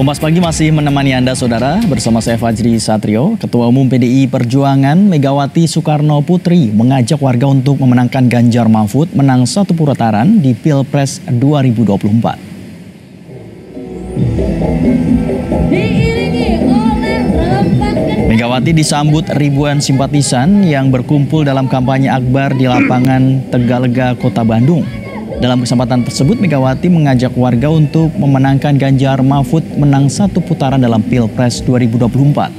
Kompas Pagi masih menemani Anda, Saudara. Bersama saya Fajri Satrio. Ketua Umum PDI Perjuangan Megawati Soekarno Putri mengajak warga untuk memenangkan Ganjar Mahfud menang satu putaran di Pilpres 2024. Megawati disambut ribuan simpatisan yang berkumpul dalam kampanye akbar di lapangan Tegalega, Kota Bandung. Dalam kesempatan tersebut, Megawati mengajak warga untuk memenangkan Ganjar Mahfud menang satu putaran dalam Pilpres 2024.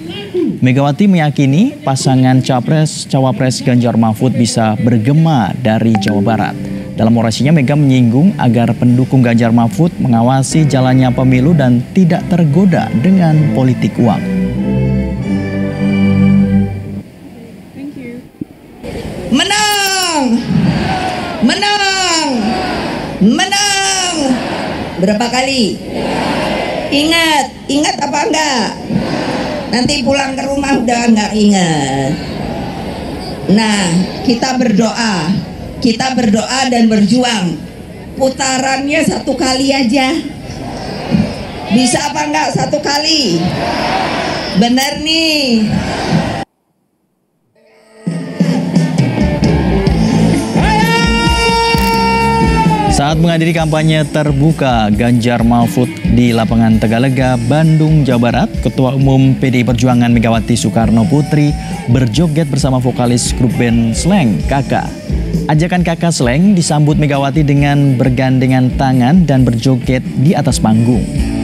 Megawati meyakini pasangan Capres-Cawapres Ganjar Mahfud bisa bergema dari Jawa Barat. Dalam orasinya, Mega menyinggung agar pendukung Ganjar Mahfud mengawasi jalannya pemilu dan tidak tergoda dengan politik uang. Menang! Menang! Menang berapa kali? Ingat apa enggak? Nanti pulang ke rumah udah enggak ingat. Nah, kita berdoa dan berjuang. Putarannya satu kali aja, bisa apa enggak? Satu kali bener nih. Saat menghadiri kampanye terbuka Ganjar Mahfud di lapangan Tegalega, Bandung, Jawa Barat, Ketua Umum PDI Perjuangan Megawati Soekarno Putri berjoget bersama vokalis grup band Slank, Kaka. Ajakan Kaka Slank disambut Megawati dengan bergandengan tangan dan berjoget di atas panggung.